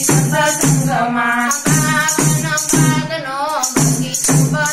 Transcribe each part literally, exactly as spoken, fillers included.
cho kênh Ghiền Mì Gõ để không bỏ lỡ những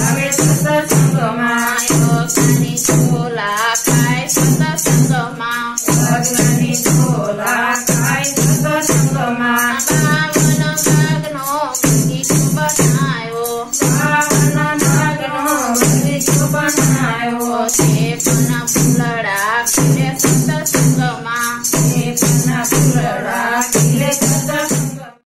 video hấp dẫn.